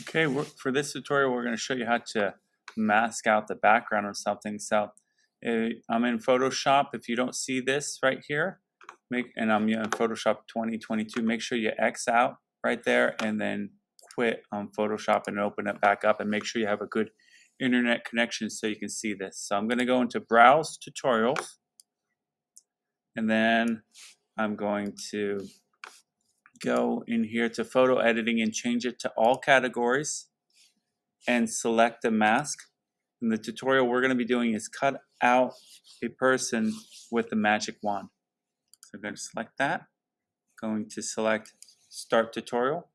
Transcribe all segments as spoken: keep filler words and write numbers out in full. Okay, we're, for this tutorial, we're going to show you how to mask out the background of something. So uh, I'm in Photoshop. If you don't see this right here, make, and I'm in Photoshop twenty twenty-two, make sure you X out right there and then quit on Photoshop and open it back up, and make sure you have a good internet connection so you can see this. So I'm going to go into Browse Tutorials, and then I'm going to go in here to photo editing and change it to all categories and select a mask. And the tutorial we're going to be doing is cut out a person with the magic wand. So I'm going to select that, going to select start tutorial,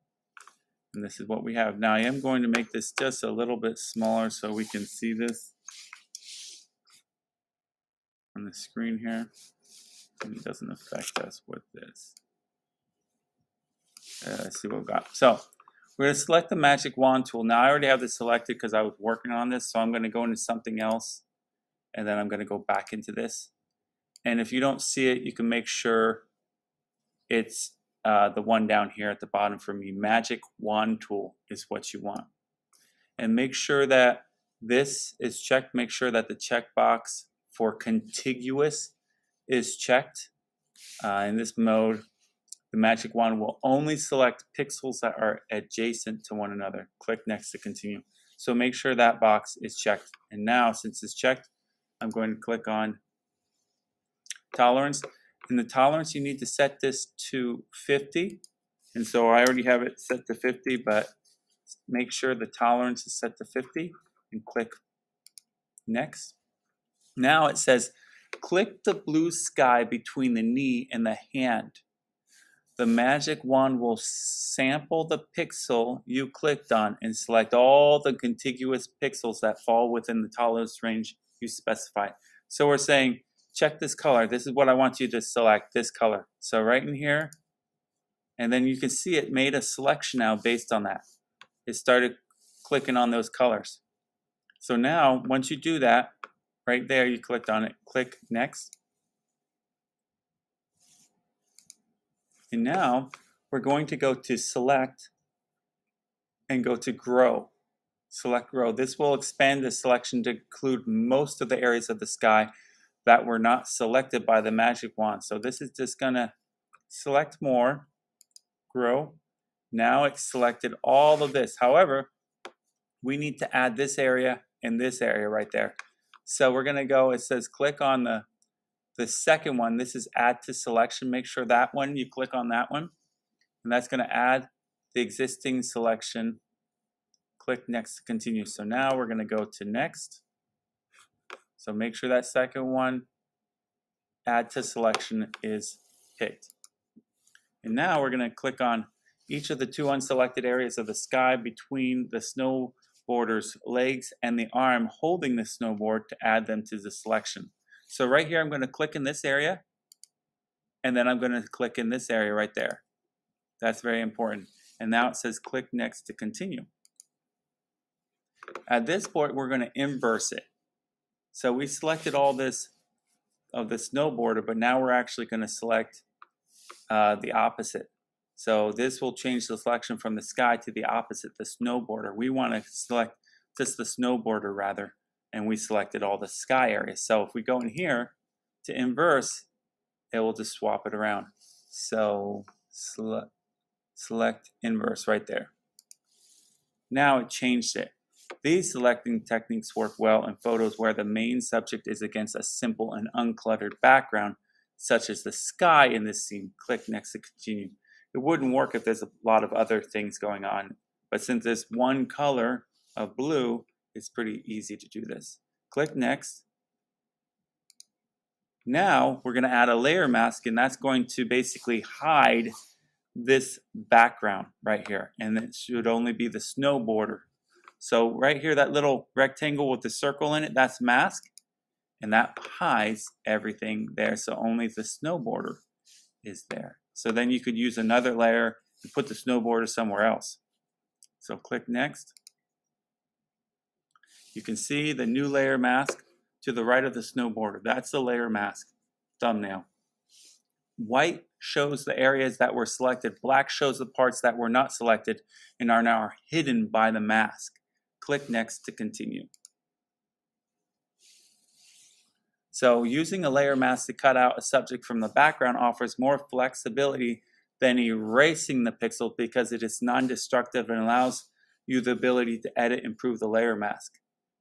and this is what we have. Now I am going to make this just a little bit smaller so we can see this on the screen here, and it doesn't affect us with this. Uh, let's see what we've got. So we're going to select the magic wand tool. Now I already have this selected because I was working on this, so I'm going to go into something else, and then I'm going to go back into this. And if you don't see it, you can make sure it's uh, the one down here at the bottom for me. Magic wand tool is what you want. And make sure that this is checked. Make sure that the checkbox for contiguous is checked. Uh, in this mode, the magic wand will only select pixels that are adjacent to one another. Click next to continue. So make sure that box is checked. And now, since it's checked, I'm going to click on tolerance. In the tolerance, you need to set this to fifty. And so I already have it set to fifty, but make sure the tolerance is set to fifty and click next. Now it says, click the blue sky between the knee and the hand. The magic wand will sample the pixel you clicked on and select all the contiguous pixels that fall within the tolerance range you specified. So we're saying, check this color. This is what I want you to select, this color. So right in here, and then you can see it made a selection now based on that. It started clicking on those colors. So now, once you do that, right there, you clicked on it, click next. And now we're going to go to select and go to grow. Select grow. This will expand the selection to include most of the areas of the sky that were not selected by the magic wand. So this is just going to select more, grow. Now it's selected all of this. However, we need to add this area and this area right there. So we're going to go, it says click on the The second one, this is add to selection. Make sure that one, you click on that one, and that's going to add the existing selection. Click next to continue. So now we're going to go to next. So make sure that second one, add to selection, is picked. And now we're going to click on each of the two unselected areas of the sky between the snowboarder's legs and the arm holding the snowboard to add them to the selection. So right here, I'm going to click in this area, and then I'm going to click in this area right there. That's very important. And now it says click next to continue. At this point, we're going to inverse it. So we selected all this of the snowboarder, but now we're actually going to select uh, the opposite. So this will change the selection from the sky to the opposite, the snowboarder. We want to select just the snowboarder rather. And we selected all the sky areas. So if we go in here to inverse, it will just swap it around. So select, select inverse right there. Now it changed it. These selecting techniques work well in photos where the main subject is against a simple and uncluttered background, such as the sky in this scene. Click next to continue. It wouldn't work if there's a lot of other things going on, but since there's one color of blue, it's pretty easy to do this. Click next. Now we're going to add a layer mask, and that's going to basically hide this background right here. And it should only be the snowboarder. So right here, that little rectangle with the circle in it, that's mask. And that hides everything there. So only the snowboarder is there. So then you could use another layer and put the snowboarder somewhere else. So click next. You can see the new layer mask to the right of the snowboarder. That's the layer mask thumbnail. White shows the areas that were selected. Black shows the parts that were not selected and are now hidden by the mask. Click Next to continue. So using a layer mask to cut out a subject from the background offers more flexibility than erasing the pixel because it is non-destructive and allows you the ability to edit and improve the layer mask.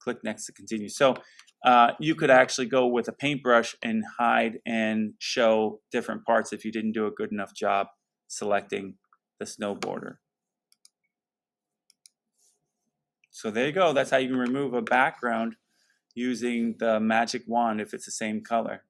Click Next to continue. So uh, you could actually go with a paintbrush and hide and show different parts if you didn't do a good enough job selecting the snowboarder. So there you go. That's how you can remove a background using the magic wand if it's the same color.